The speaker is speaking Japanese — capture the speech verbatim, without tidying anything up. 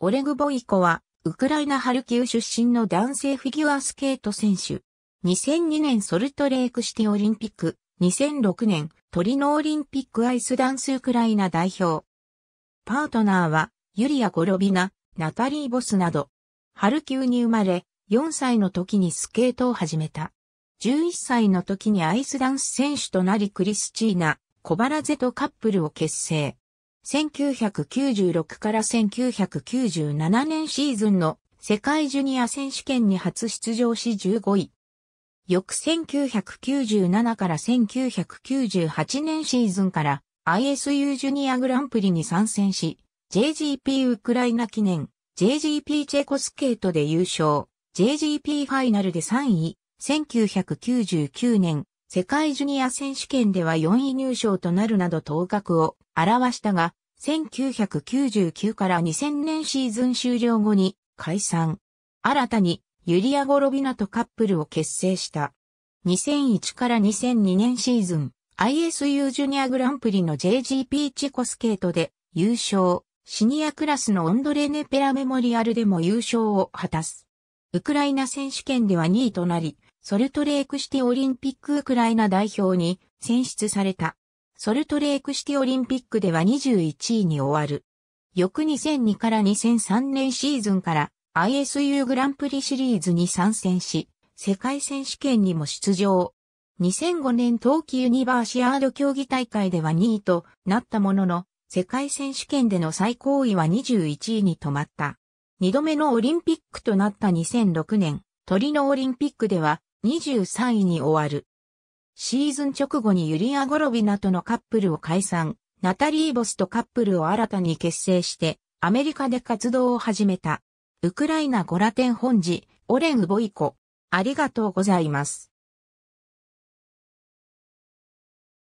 オレグ・ボイコは、ウクライナハルキウ出身の男性フィギュアスケート選手。にせんにねんソルトレークシティオリンピック、にせんろくねんトリノオリンピックアイスダンスウクライナ代表。パートナーは、ユリア・ゴロビナ、ナタリー・ボスなど。ハルキウに生まれ、よんさいの時にスケートを始めた。じゅういっさいの時にアイスダンス選手となりクリスチーナ、コバラゼとカップルを結成。せんきゅうひゃくきゅうじゅうろくからせんきゅうひゃくきゅうじゅうななねんシーズンの世界ジュニア選手権に初出場しじゅうごい。翌せんきゅうひゃくきゅうじゅうななからせんきゅうひゃくきゅうじゅうはちねんシーズンから アイエスユー ジュニアグランプリに参戦し、ジェイジーピー ウクライナ記念、ジェイジーピー チェコスケートで優勝、ジェイジーピー ファイナルでさんい、せんきゅうひゃくきゅうじゅうきゅうねん、世界ジュニア選手権ではよんい入賞となるなど頭角を現したが、せんきゅうひゃくきゅうじゅうきゅうからにせんねんシーズン終了後に解散。新たにユリア・ゴロビナとカップルを結成した。にせんいちからにせんにねんシーズン、アイエスユー ジュニアグランプリの ジェイジーピー チェコスケートで優勝、シニアクラスのオンドレ・ネペラメモリアルでも優勝を果たす。ウクライナ選手権ではにいとなり、ソルトレークシティオリンピックウクライナ代表に選出された。ソルトレークシティオリンピックではにじゅういちいに終わる。翌にせんにからにせんさんねんシーズンから アイエスユー グランプリシリーズに参戦し、世界選手権にも出場。にせんごねん冬季ユニバーシアード競技大会ではにいとなったものの、世界選手権での最高位はにじゅういちいに止まった。にどめのオリンピックとなったにせんろくねん、トリノオリンピックではにじゅうさんいに終わる。シーズン直後にユリア・ゴロビナとのカップルを解散、ナタリー・ボスとカップルを新たに結成して、アメリカで活動を始めた。ウクライナ語ラテン本字、オレグ・ボイコ。ありがとうございます。